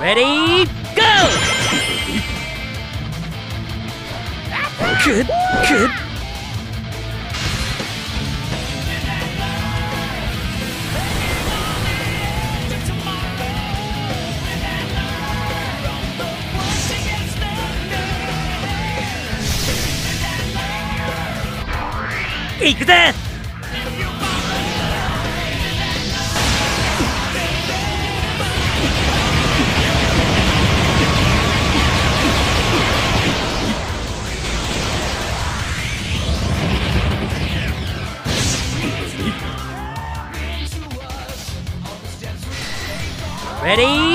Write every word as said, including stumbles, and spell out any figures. Ready, go! Good, good. Take that! Ready?